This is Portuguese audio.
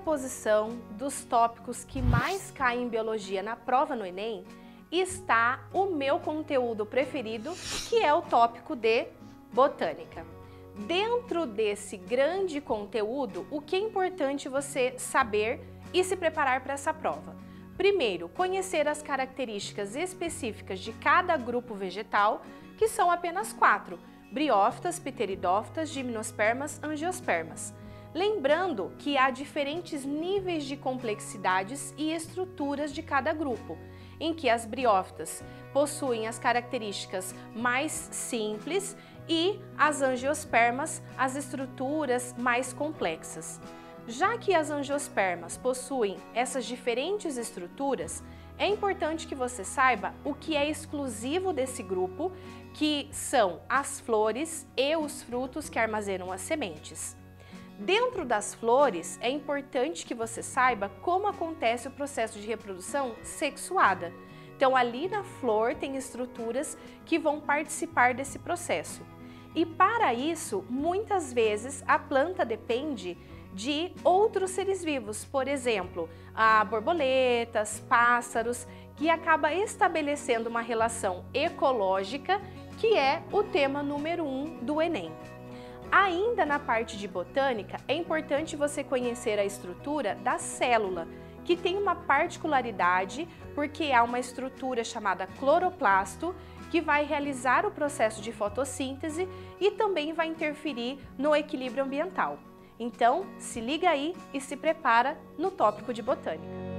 posição dos tópicos que mais caem em biologia na prova no Enem está o meu conteúdo preferido, que é o tópico de botânica. Dentro desse grande conteúdo, o que é importante você saber e se preparar para essa prova? Primeiro, conhecer as características específicas de cada grupo vegetal, que são apenas 4: briófitas, pteridófitas, gimnospermas, angiospermas. Lembrando que há diferentes níveis de complexidades e estruturas de cada grupo, em que as briófitas possuem as características mais simples e as angiospermas as estruturas mais complexas. Já que as angiospermas possuem essas diferentes estruturas, é importante que você saiba o que é exclusivo desse grupo, que são as flores e os frutos que armazenam as sementes. Dentro das flores, é importante que você saiba como acontece o processo de reprodução sexuada. Então, ali na flor tem estruturas que vão participar desse processo. E para isso, muitas vezes, a planta depende de outros seres vivos, por exemplo, borboletas, pássaros, que acaba estabelecendo uma relação ecológica, que é o tema número 1 do Enem. Ainda na parte de botânica, é importante você conhecer a estrutura da célula, que tem uma particularidade porque há uma estrutura chamada cloroplasto, que vai realizar o processo de fotossíntese e também vai interferir no equilíbrio ambiental. Então, se liga aí e se prepara no tópico de botânica.